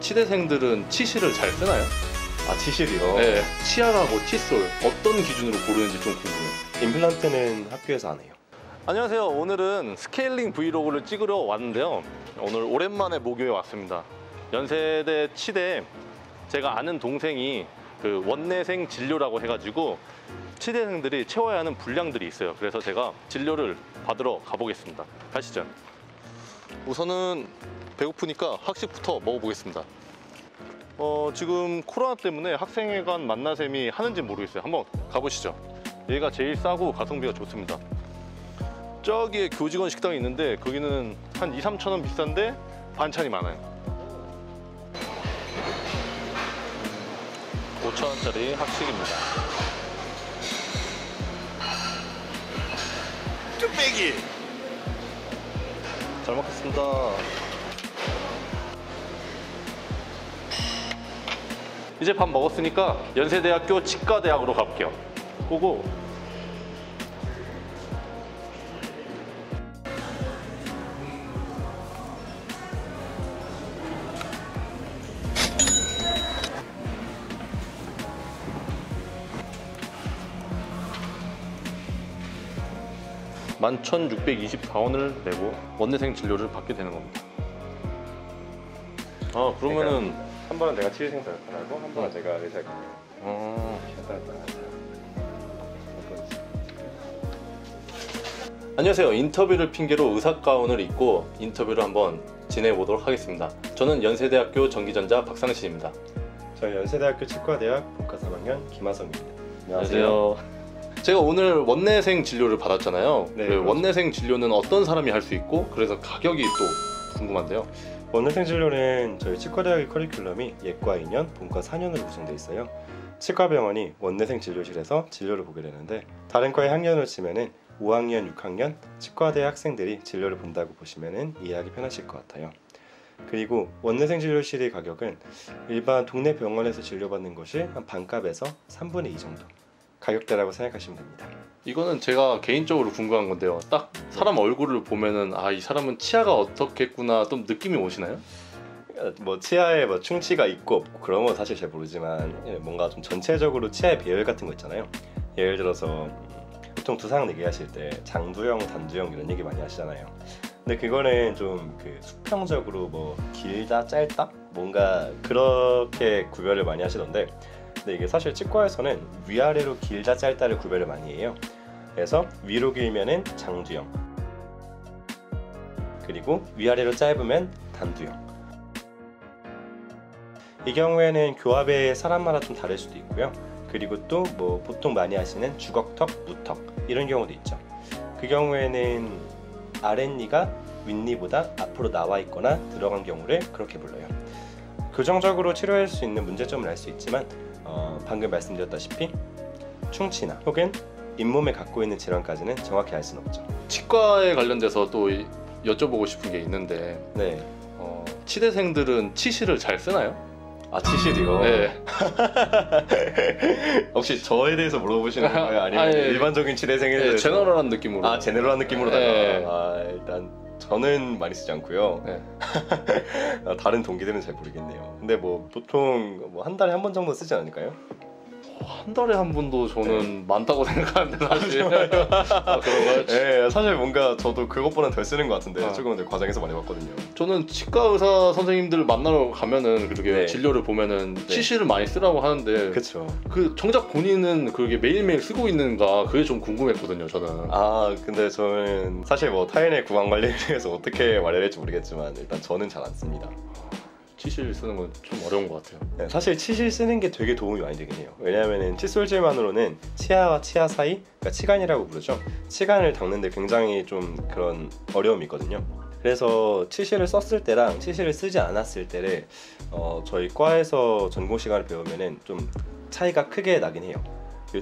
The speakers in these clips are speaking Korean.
치대생들은 치실을 잘 쓰나요? 아, 치실이요? 네. 치약하고 칫솔 어떤 기준으로 고르는지 좀 궁금해요. 임플란트는 학교에서 안 해요. 안녕하세요. 오늘은 스케일링 브이로그를 찍으러 왔는데요. 오늘 오랜만에 모교에 왔습니다. 연세대 치대 제가 아는 동생이 그 원내생 진료라고 해가지고 치대생들이 채워야 하는 분량들이 있어요. 그래서 제가 진료를 받으러 가보겠습니다. 가시죠. 우선은 배고프니까 학식부터 먹어보겠습니다. 지금 코로나 때문에 학생회관 만나셈이 하는지 모르겠어요. 한번 가보시죠. 얘가 제일 싸고 가성비가 좋습니다. 저기에 교직원 식당이 있는데 거기는 한 2~3천원 비싼데 반찬이 많아요. 5,000원짜리 학식입니다. 뚝배기! 잘 먹겠습니다. 이제 밥 먹었으니까 연세대학교 치과대학으로 갈게요. 고고! $11,624을 내고 원내생 진료를 받게 되는 겁니다. 아, 그러면은 한 번은 내가 치유생사 역할하고 한 번은 제가 의사 역할이에요. 안녕하세요. 인터뷰를 핑계로 의사 가운을 입고 인터뷰를 한번 진행해 보도록 하겠습니다. 저는 연세대학교 전기전자 박상신입니다. 저는 연세대학교 치과대학 본과 3학년 김하성입니다. 안녕하세요. 제가 오늘 원내생 진료를 받았잖아요. 네, 그 원내생 진료는 어떤 사람이 할 수 있고, 그래서 가격이 또 궁금한데요. 원내생 진료는 저희 치과대학의 커리큘럼이 예과 2년, 본과 4년으로 구성되어 있어요. 치과병원이 원내생 진료실에서 진료를 보게 되는데, 다른 과의 학년으로 치면은 5학년, 6학년 치과대 학생들이 진료를 본다고 보시면은 이해하기 편하실 것 같아요. 그리고 원내생 진료실의 가격은 일반 동네 병원에서 진료받는 것이 한 반값에서 3분의 2 정도 가격대라고 생각하시면 됩니다. 이거는 제가 개인적으로 궁금한 건데요. 딱 사람 얼굴을 보면은 아, 이 사람은 치아가 어떻겠구나 좀 느낌이 오시나요? 뭐 치아에 뭐 충치가 있고 없고 그런 건 사실 잘 모르지만 뭔가 좀 전체적으로 치아의 배열 같은 거 있잖아요. 예를 들어서 보통 두상 얘기하실 때 장두형, 단두형 이런 얘기 많이 하시잖아요. 근데 그거는 좀 그 수평적으로 뭐 길다, 짧다? 뭔가 그렇게 구별을 많이 하시던데, 근데 이게 사실 치과에서는 위아래로 길다 짧다를 구별을 많이 해요. 그래서 위로 길면은 장두형, 그리고 위아래로 짧으면 단두형. 이 경우에는 교합의 사람마다 좀 다를 수도 있고요. 그리고 또 뭐 보통 많이 하시는 주걱턱, 무턱 이런 경우도 있죠. 그 경우에는 아랫니가 윗니보다 앞으로 나와 있거나 들어간 경우를 그렇게 불러요. 교정적으로 치료할 수 있는 문제점을 알 수 있지만 방금 말씀드렸다시피 충치나 혹은 잇몸에 갖고 있는 질환까지는 정확히 알 수는 없죠. 치과에 관련돼서 또 여쭤보고 싶은 게 있는데, 네. 치대생들은 치실을 잘 쓰나요? 아, 치실이요? 네. 혹시 저에 대해서 물어보시는 거예요? 아니면 아니, 일반적인 치대생에 대해서? 네, 제너럴한 느낌으로. 아, 제너럴한 느낌으로다가. 네. 아, 일단 저는 많이 쓰지 않고요. 네. 다른 동기들은 잘 모르겠네요. 근데 뭐 보통 뭐 한 달에 한 번 정도 쓰지 않을까요? 한 달에 한 번도 저는 네. 많다고 생각하는데 사실. 아, 그런가요? 네, 사실 뭔가 저도 그것보다 덜 쓰는 것 같은데 조금 더 과장해서 많이 봤거든요. 저는 치과 의사 선생님들 만나러 가면은 그렇게 네. 진료를 보면은 네. 치실을 많이 쓰라고 하는데, 그렇죠. 그 정작 본인은 그게 매일매일 쓰고 있는가 그게 좀 궁금했거든요, 저는. 아, 근데 저는 사실 뭐 타인의 구강 관리에 대해서 어떻게 말해야 될지 모르겠지만 일단 저는 잘 안 씁니다. 치실 쓰는 건 좀 어려운 것 같아요. 네, 사실 치실 쓰는 게 되게 도움이 많이 되긴 해요. 왜냐하면 칫솔질만으로는 치아와 치아 사이, 그러니까 치간이라고 부르죠. 치간을 닦는데 굉장히 좀 그런 어려움이 있거든요. 그래서 치실을 썼을 때랑 치실을 쓰지 않았을 때를 저희 과에서 전공 시간을 배우면은 좀 차이가 크게 나긴 해요.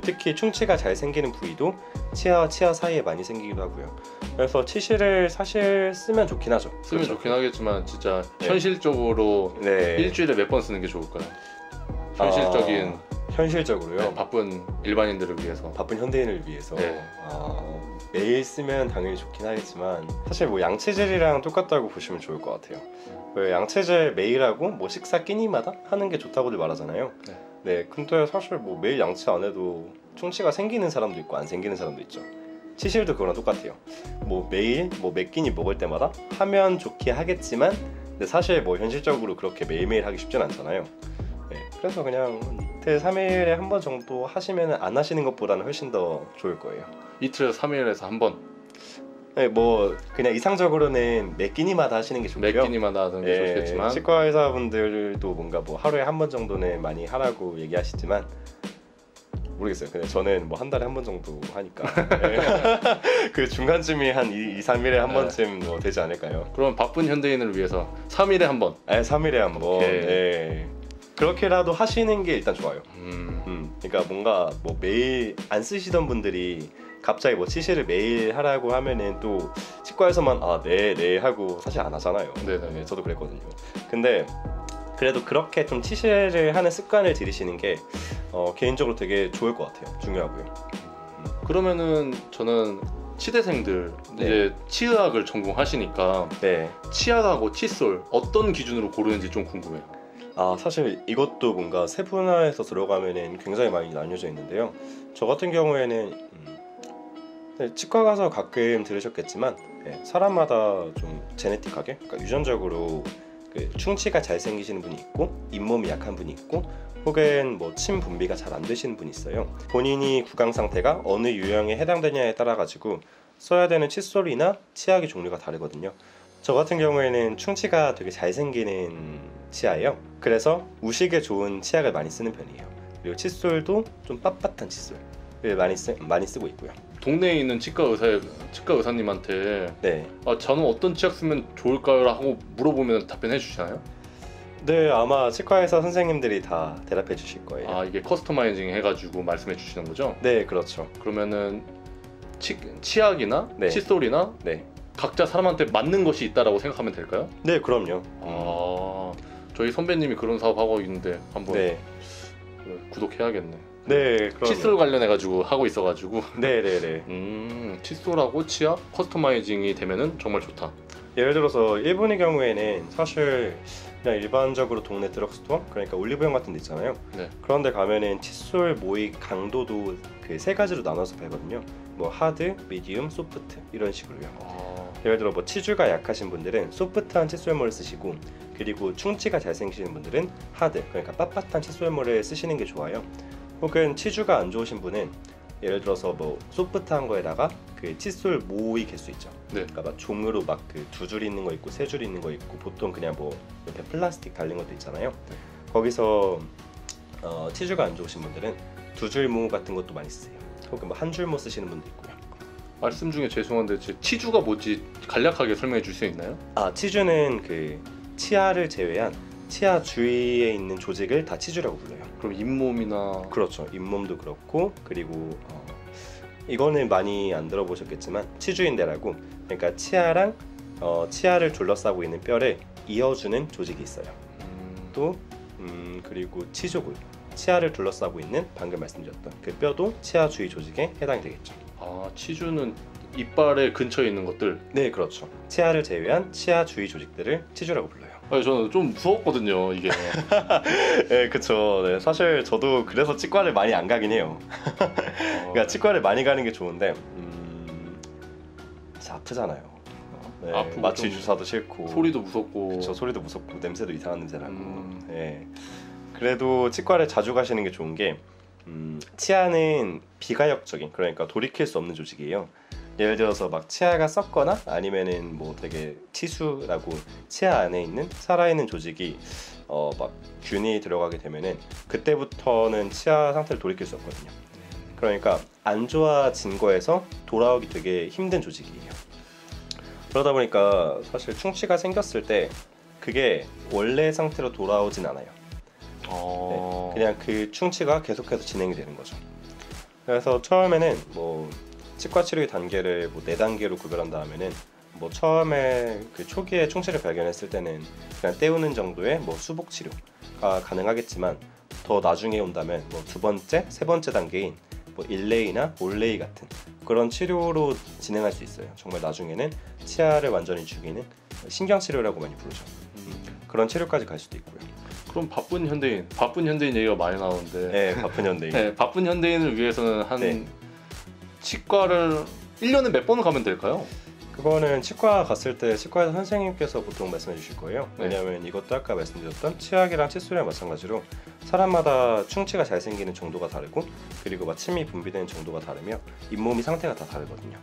특히 충치가 잘 생기는 부위도 치아와 치아 사이에 많이 생기기도 하고요. 그래서 치실을 사실 쓰면 좋긴 하죠. 쓰면 그렇죠? 좋긴 하겠지만 진짜 네. 현실적으로 네. 일주일에 몇 번 쓰는 게 좋을까요? 현실적인 현실적으로요? 네, 바쁜 일반인들을 위해서, 바쁜 현대인을 위해서. 네. 매일 쓰면 당연히 좋긴 하겠지만 사실 뭐 양치질이랑 똑같다고 보시면 좋을 것 같아요. 왜 양치질 매일 하고 뭐 식사 끼니마다 하는 게 좋다고들 말하잖아요. 네, 근데 사실 뭐 매일 양치 안 해도 충치가 생기는 사람도 있고 안 생기는 사람도 있죠. 치실도 그거랑 똑같아요. 뭐 매일 뭐 몇 끼니 먹을 때마다 하면 좋긴 하겠지만 근데 사실 뭐 현실적으로 그렇게 매일매일 하기 쉽진 않잖아요. 네, 그래서 그냥 이틀 3일에 한 번 정도 하시면 안 하시는 것보다는 훨씬 더 좋을 거예요. 이틀에서 3일에서 한 번? 네, 뭐 그냥 이상적으로는 매 끼니마다 하시는 게 좋고요. 매 끼니마다 하는 게 좋겠지만 치과 의사분들도 뭔가 뭐 하루에 한 번 정도는 많이 하라고 얘기하시지만 모르겠어요. 근데 저는 뭐 한 달에 한 번 정도 하니까 그 중간쯤이 한 2~3일에 한 번쯤 뭐 되지 않을까요? 그럼 바쁜 현대인을 위해서 3일에 한 번? 네, 3일에 한 번. 네. 그렇게라도 하시는 게 일단 좋아요. 그러니까 뭔가 뭐 매일 안 쓰시던 분들이 갑자기 뭐 치실을 매일 하라고 하면은 또 치과에서만 아, 네 하고 사실 안 하잖아요. 네, 저도 그랬거든요. 근데 그래도 그렇게 좀 치실을 하는 습관을 들이시는 게 개인적으로 되게 좋을 것 같아요. 중요하고요. 그러면은 저는 치대생들 이제 치의학을 전공하시니까 치약하고 칫솔 어떤 기준으로 고르는지 좀 궁금해요. 아, 사실 이것도 뭔가 세분화해서 들어가면은 굉장히 많이 나뉘어져 있는데요. 저 같은 경우에는 치과 가서 가끔 들으셨겠지만 사람마다 좀 제네틱하게, 그러니까 유전적으로 그 충치가 잘 생기시는 분이 있고 잇몸이 약한 분이 있고 혹은 뭐 침 분비가 잘 안 되시는 분이 있어요. 본인이 구강 상태가 어느 유형에 해당되냐에 따라 가지고 써야 되는 칫솔이나 치약의 종류가 다르거든요. 저 같은 경우에는 충치가 되게 잘 생기는 치아예요. 그래서 우식에 좋은 치약을 많이 쓰는 편이에요. 그리고 칫솔도 좀 빳빳한 칫솔을 많이 쓰고 있고요. 동네에 있는 치과 의사님한테 아, 저는 어떤 치약 쓰면 좋을까요? 라고 물어보면 답변해 주시나요? 네, 아마 치과 의사 선생님들이 다 대답해 주실 거예요. 아, 이게 커스터마이징 해가지고 말씀해 주시는 거죠? 네, 그렇죠. 그러면은 치약이나 칫솔이나 각자 사람한테 맞는 것이 있다라고 생각하면 될까요? 네, 그럼요. 아, 저희 선배님이 그런 사업하고 있는데 한번 구독해야겠네. 네, 그럼요. 칫솔 관련해가지고 하고 있어가지고 네네네. 칫솔하고 치약 커스터마이징이 되면은 정말 좋다. 예를 들어서 일본의 경우에는 사실 그냥 일반적으로 동네 드럭스토어, 그러니까 올리브영 같은 데 있잖아요. 그런데 가면은 칫솔 모의 강도도 그 3가지로 나눠서 팔거든요. 뭐 하드, 미디움, 소프트 이런 식으로요. 예를 들어 뭐 치주가 약하신 분들은 소프트한 칫솔물을 쓰시고 그리고 충치가 잘 생기시는 분들은 하드, 그러니까 빳빳한 칫솔물을 쓰시는 게 좋아요. 혹은 치주가 안 좋으신 분은 예를 들어서 뭐 소프트한 거에다가 그 칫솔 모의 개수 있죠. 그러니까 막 종으로 막 그 2줄 있는 거 있고 3줄 있는 거 있고 보통 그냥 뭐 옆에 플라스틱 달린 것도 있잖아요. 거기서 치주가 안 좋으신 분들은 2줄 모 같은 것도 많이 쓰세요. 혹은 뭐 1줄 모 쓰시는 분도 있고요. 말씀 중에 죄송한데 치주가 뭐지 간략하게 설명해 줄 수 있나요? 아, 치주는 그 치아를 제외한 치아 주위에 있는 조직을 다 치주라고 불러요. 그럼 잇몸이나 그렇죠. 잇몸도 그렇고 그리고 이거는 많이 안 들어보셨겠지만 치주인대라고, 그러니까 치아랑 치아를 둘러싸고 있는 뼈를 이어주는 조직이 있어요. 또 그리고 치조골, 치아를 둘러싸고 있는 방금 말씀드렸던 그 뼈도 치아 주위 조직에 해당이 되겠죠. 아, 치주는 이빨의 근처에 있는 것들? 네, 그렇죠. 치아를 제외한 치아 주위 조직들을 치주라고 불러요. 아니, 저는 좀 무섭거든요, 이게. 네, 그쵸. 네, 사실 저도 그래서 치과를 많이 안 가긴 해요. 그러니까 치과를 많이 가는 게 좋은데 아프잖아요. 네, 아프고 마취 주사도 싫고 소리도 무섭고. 그쵸, 소리도 무섭고 냄새도 이상한 냄새 나고. 네. 그래도 치과를 자주 가시는 게 좋은 게 치아는 비가역적인, 그러니까 돌이킬 수 없는 조직이에요. 예를 들어서 막 치아가 썩거나 아니면은 뭐 되게 치수라고 치아 안에 있는 살아있는 조직이 막 균이 들어가게 되면은 그때부터는 치아 상태를 돌이킬 수 없거든요. 그러니까 안 좋아진 거에서 돌아오기 되게 힘든 조직이에요. 그러다 보니까 사실 충치가 생겼을 때 그게 원래 상태로 돌아오진 않아요. 네, 그냥 그 충치가 계속해서 진행이 되는 거죠. 그래서 처음에는 뭐 치과 치료의 단계를 뭐 4단계로 구별한 다음에는 뭐 처음에 그 초기에 충치를 발견했을 때는 그냥 떼우는 정도의 뭐 수복 치료가 가능하겠지만 더 나중에 온다면 뭐 2번째, 3번째 단계인 뭐 일레이나 올레이 같은 그런 치료로 진행할 수 있어요. 정말 나중에는 치아를 완전히 죽이는 신경치료라고 많이 부르죠. 그런 치료까지 갈 수도 있고요. 그럼 바쁜 현대인 얘기가 많이 나오는데, 네, 바쁜 현대인. 네, 바쁜 현대인을 위해서는 한 네. 치과를 1년에 몇 번을 가면 될까요? 그거는 치과 갔을 때 치과 선생님께서 보통 말씀해 주실 거예요. 왜냐하면 네. 이것도 아까 말씀드렸던 치약이랑 칫솔이랑 마찬가지로 사람마다 충치가 잘 생기는 정도가 다르고, 그리고 마침이 분비되는 정도가 다르며 잇몸이 상태가 다 다르거든요.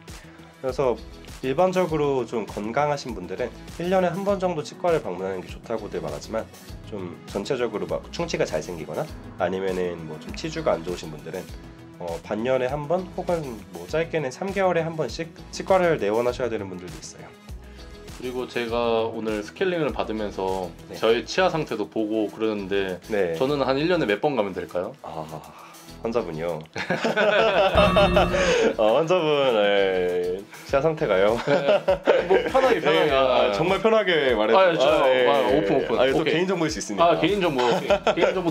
그래서 일반적으로 좀 건강하신 분들은 1년에 한 번 정도 치과를 방문하는 게 좋다고들 말하지만, 좀 전체적으로 막 충치가 잘 생기거나 아니면은 뭐 좀 치주가 안 좋으신 분들은 반년에 한 번 혹은 뭐 짧게는 3개월에 한 번씩 치과를 내원하셔야 되는 분들도 있어요. 그리고 제가 오늘 스케일링을 받으면서 네. 저의 치아 상태도 보고 그러는데 네. 저는 한 1년에 몇 번 가면 될까요? 환자분이요. 환자분 치아 상태가요. 뭐 편하게 네, 정말 편하게 말해도 오픈. 저 개인 정보일 수 있습니다. 개인 정보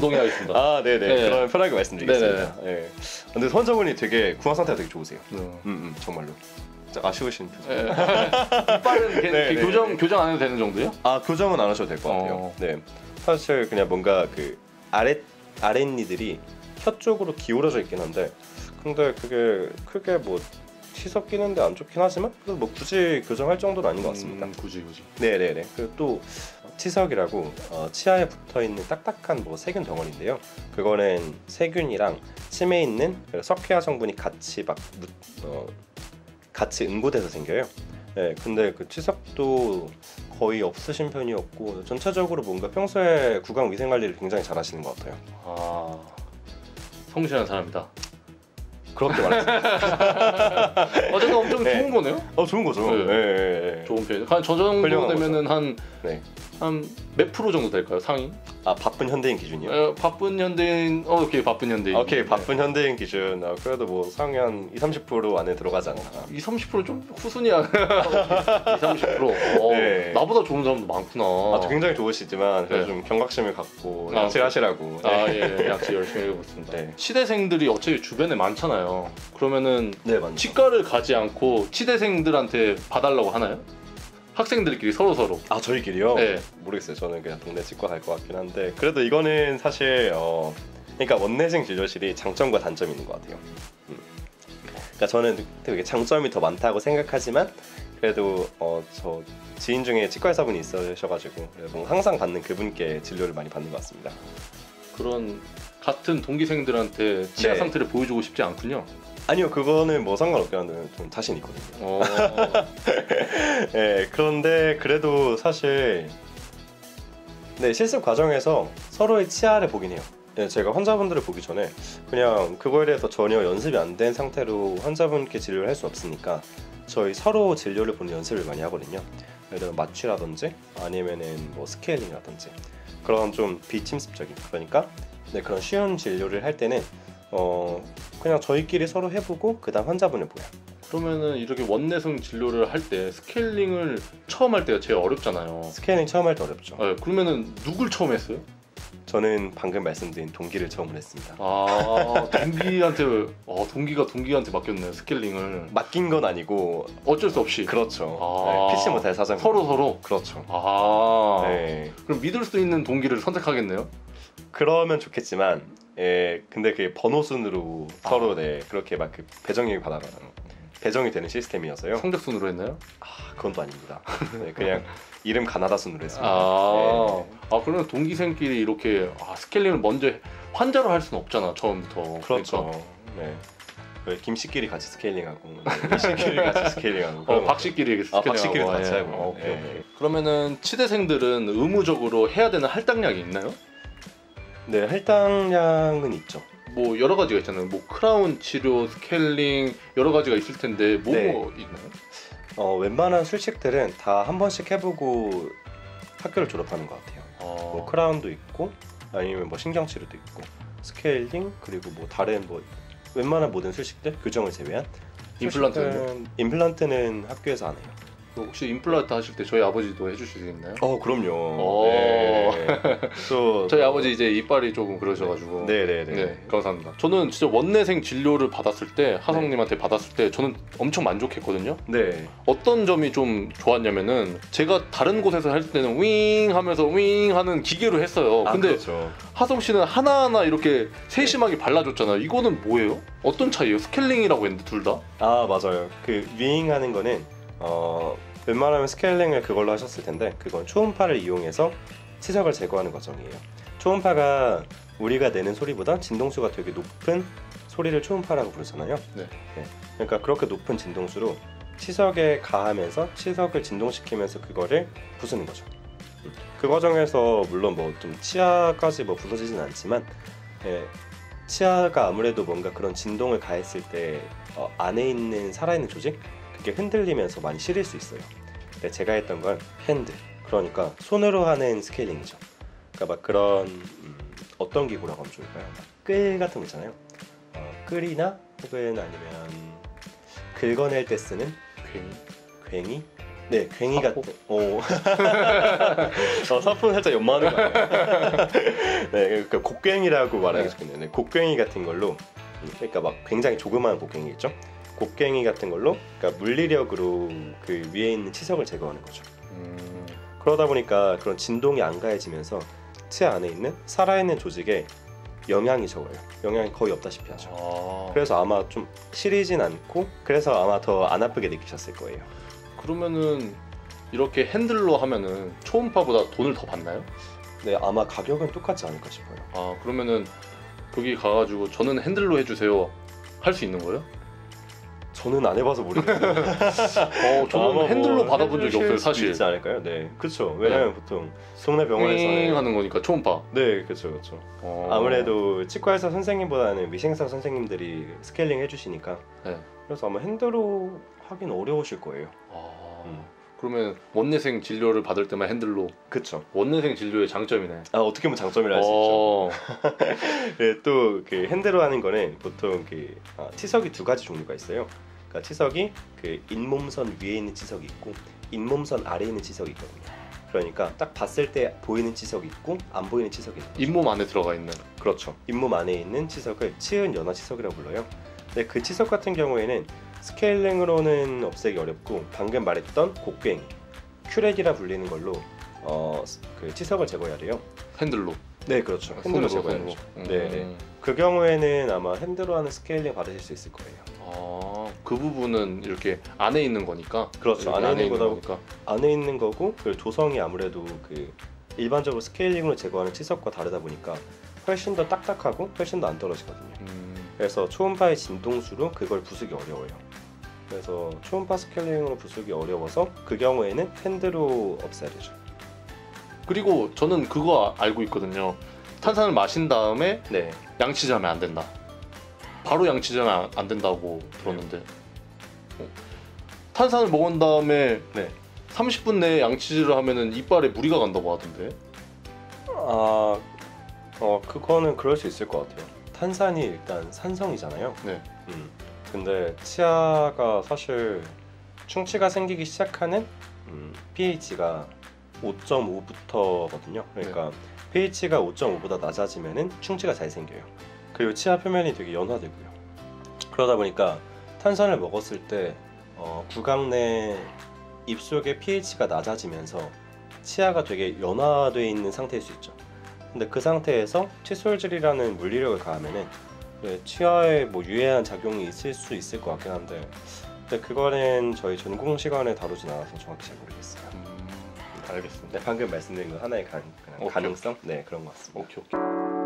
동의하겠습니다. 네네. 네. 그럼 편하게 말씀드리겠습니다. 네. 근데 환자분이 되게 구강 상태가 되게 좋으세요. 정말로. 아쉬우신 표정. 네. 이빨은 교정 안 해도 되는 정도요? 교정은 안 하셔도 될 것 같아요. 네. 사실 그냥 뭔가 그 아랫니들이 혀 쪽으로 기울어져 있긴 한데, 근데 그게 크게 뭐 시선 끼는데 안 좋긴 하지만 그래도 뭐 굳이 교정할 정도는 아닌 것 같습니다. 굳이. 네네네. 그리고 또 치석이라고 치아에 붙어있는 딱딱한 뭐 세균 덩어리인데요. 그거는 세균이랑 침에 있는 석회화 성분이 같이 막 같이 응고돼서 생겨요. 네, 근데 그 치석도 거의 없으신 편이었고, 전체적으로 뭔가 평소에 구강 위생 관리를 굉장히 잘 하시는 것 같아요. 성실한 사람이다. 그렇게 말했습니다. 어쨌든 엄청 네. 좋은 거네요? 좋은 거죠. 네. 네. 좋은 편이에요. 저 정도 되면은 한 몇 프로 정도 될까요? 상위? 바쁜 현대인 기준이요? 바쁜 현대인. 오케이, 바쁜 현대인. 오케이, 바쁜 현대인 기준. 그래도 뭐 상위 한 20-30% 안에 들어가지 않나. 20-30% 좀 후순위야. 20-30%. 네. 나보다 좋은 사람도 많구나. 굉장히 좋으시지만 그래서 네. 좀 경각심을 갖고 양치하시라고. 예. 양치 열심히 해보겠습니다. 네. 치대생들이 어차피 주변에 많잖아요. 그러면은 네, 치과를 가지 않고 치대생들한테 봐달라고 하나요? 학생들끼리 서로? 저희끼리요? 네. 모르겠어요. 저는 그냥 동네 치과 갈 것 같긴 한데, 그래도 이거는 사실 그러니까 원내생 진료실이 장점과 단점이 있는 것 같아요. 그러니까 저는 되게 장점이 더 많다고 생각하지만, 그래도 저 지인 중에 치과 의사분이 있으셔가지고 뭔가 항상 받는 그분께 진료를 많이 받는 것 같습니다. 그런 같은 동기생들한테 치아 네. 상태를 보여주고 싶지 않군요. 아니요, 그거는 뭐 상관없긴 한데 좀 자신 있거든요. 네, 그런데 그래도 사실 네, 실습 과정에서 서로의 치아를 보긴 해요. 네, 제가 환자분들을 보기 전에 그냥 그거에 대해서 전혀 연습이 안 된 상태로 환자분께 진료를 할 수 없으니까 저희 서로 진료를 보는 연습을 많이 하거든요. 예를 들어 마취라든지 아니면은 뭐 스케일링이라든지 그런 좀 비침습적인, 그러니까 네, 그런 쉬운 진료를 할 때는 그냥 저희끼리 서로 해보고 그다음 환자분을 보여. 그러면은 이렇게 원내성 진료를 할 때 스케일링을 처음 할 때가 제일 어렵잖아요. 스케일링 처음 할 때 어렵죠. 네, 그러면은 누굴 처음 했어요? 저는 방금 말씀드린 동기를 처음으로 했습니다. 동기한테 맡겼네요. 스케일링을 맡긴 건 아니고 어쩔 수 없이. 그렇죠. 네, 피치 못할 사정. 서로. 그렇죠. 네. 그럼 믿을 수 있는 동기를 선택하겠네요. 그러면 좋겠지만, 예, 근데 그게 번호 순으로 서로 네, 그렇게 막 그 배정이 되는 시스템이어서요. 성적 순으로 했나요? 그건 또 아닙니다. 네, 그냥 이름 가나다 순으로 했습니다. 네. 그러면 동기생끼리 이렇게 스케일링을 먼저 환자로 할 수는 없잖아, 처음부터. 그렇죠. 그러니까. 네. 김씨끼리 같이 스케일링하고, 이씨끼리 같이 스케일링하고, 박씨끼리 스케일링하고, 박씨끼리 같이 하고. 오케이. 그러면은 치대생들은 의무적으로 해야 되는 할당량이 있나요? 네, 할당량은 있죠. 뭐 여러 가지가 있잖아요. 뭐 크라운 치료, 스케일링 여러 가지가 있을 텐데 뭐 있나요? 웬만한 술식들은 다 한 번씩 해보고 학교를 졸업하는 것 같아요. 뭐 크라운도 있고 아니면 뭐 신경치료도 있고 스케일링, 그리고 뭐 다른 뭐 웬만한 모든 술식들, 교정을 제외한 임플란트는 학교에서 안 해요. 혹시 임플란트 하실 때 저희 아버지도 해주실 수 있나요? 그럼요. 네. 저희 아버지 이제 이빨이 조금 그러셔가지고. 네, 감사합니다. 저는 진짜 원내생 진료를 받았을 때, 하성님한테 받았을 때 저는 엄청 만족했거든요. 네. 어떤 점이 좀 좋았냐면은, 제가 다른 곳에서 할 때는 윙 하면서 윙 하는 기계로 했어요. 근데 그렇죠. 하성 씨는 하나하나 이렇게 세심하게 발라줬잖아요. 이거는 뭐예요? 어떤 차이예요? 스케일링이라고 했는데 둘 다? 맞아요. 그 윙 하는 거는 웬만하면 스케일링을 그걸로 하셨을 텐데, 그건 초음파를 이용해서 치석을 제거하는 과정이에요. 초음파가 우리가 내는 소리보다 진동수가 되게 높은 소리를 초음파라고 부르잖아요. 네. 그러니까 그렇게 높은 진동수로 치석에 가하면서 치석을 진동시키면서 그거를 부수는 거죠. 그 과정에서 물론 뭐 좀 치아까지 뭐 부서지진 않지만, 치아가 아무래도 뭔가 그런 진동을 가했을 때 안에 있는 살아있는 조직, 그게 흔들리면서 많이 시릴 수 있어요. 근데 제가 했던 건 핸드, 그러니까 손으로 하는 스케일링이죠. 그러니까 막 그런 어떤 기구라고 하면 좋을까요? 끌 같은 거 있잖아요. 끌이나 혹은 아니면 긁어낼 때 쓰는 괭이? 네, 괭이 같은. 사포는 살짝 연마하는 거 아니에요? 네, 그러니까 곡괭이라고 말하기 좋겠네요. 네, 곡괭이 같은 걸로, 그러니까 막 굉장히 조그마한 곡괭이 있죠? 곡괭이 같은 걸로, 그러니까 물리력으로 그 위에 있는 치석을 제거하는 거죠. 그러다 보니까 그런 진동이 안 가해지면서 치아 안에 있는 살아있는 조직에 영향이 적어요. 영향이 거의 없다시피 하죠. 그래서 아마 좀 시리진 않고, 그래서 아마 더 안 아프게 느끼셨을 거예요. 그러면은 이렇게 핸들로 하면은 초음파보다 돈을 더 받나요? 네, 아마 가격은 똑같지 않을까 싶어요. 그러면은 거기 가가지고 저는 핸들로 해주세요 할 수 있는 거예요? 저는 안 해봐서 모르겠어요. 저는 핸들로 받아본 적이 없어요, 사실. 있지 않을까요? 네, 그렇죠. 왜냐면 보통 동네 병원에서 하는 거니까 초음파. 네, 그렇죠. 아무래도 치과에서 선생님보다는 위생사 선생님들이 스케일링 해주시니까. 그래서 아마 핸들로 하긴 어려우실 거예요. 그러면 원내생 진료를 받을 때만 핸들로. 그렇죠. 원내생 진료의 장점이네. 어떻게 보면 장점이라 할 수 있죠. 네, 또 그 핸들로 하는 거는 보통 그 치석이 두 가지 종류가 있어요. 그러니까 치석이 그 잇몸선 위에 있는 치석이 있고 잇몸선 아래에 있는 치석이 있거든요. 그러니까 딱 봤을 때 보이는 치석이 있고 안 보이는 치석이 있어요. 잇몸 안에 들어가 있는. 그렇죠. 잇몸 안에 있는 치석을 치은 연화 치석이라고 불러요. 근데 그 치석 같은 경우에는 스케일링으로는 없애기 어렵고, 방금 말했던 곡괭이, 큐렉이라 불리는 걸로 그 치석을 제거해야 돼요. 핸들로. 네, 그렇죠. 핸들로 제거해야죠. 네. 그 경우에는 아마 핸들로 하는 스케일링 받으실 수 있을 거예요. 그 부분은 이렇게 안에 있는 거니까. 그렇죠. 안에 있는 거고, 그 조성이 아무래도 그 일반적으로 스케일링으로 제거하는 치석과 다르다 보니까 훨씬 더 딱딱하고 훨씬 더 안 떨어지거든요. 그래서 초음파의 진동수로 그걸 부수기 어려워요. 그래서 초음파 스케일링으로 부수기 어려워서 그 경우에는 핸드로 없애야 되죠. 그리고 저는 그거 알고 있거든요. 탄산을 마신 다음에 양치자면 안 된다. 바로 양치자면 안 된다고 들었는데, 탄산을 먹은 다음에 30분 내에 양치질을 하면은 이빨에 무리가 간다고 하던데. 그거는 그럴 수 있을 것 같아요. 탄산이 일단 산성이잖아요. 근데 치아가 사실 충치가 생기기 시작하는 pH가 5.5부터거든요. 그러니까 pH가 5.5보다 낮아지면은 충치가 잘 생겨요. 그리고 치아 표면이 되게 연화되고요. 그러다 보니까 탄산을 먹었을 때 구강 내 입속의 pH가 낮아지면서 치아가 되게 연화되어 있는 상태일 수 있죠. 근데 그 상태에서 칫솔질이라는 물리력을 가하면은 치아에 뭐 유해한 작용이 있을 수 있을 것 같긴 한데, 근데 그거는 저희 전공 시간에 다루진 않아서 정확히 잘 모르겠어요. 알겠습니다. 방금 말씀드린 거 하나의 가능성? 네, 그런 것 같습니다. 오케이.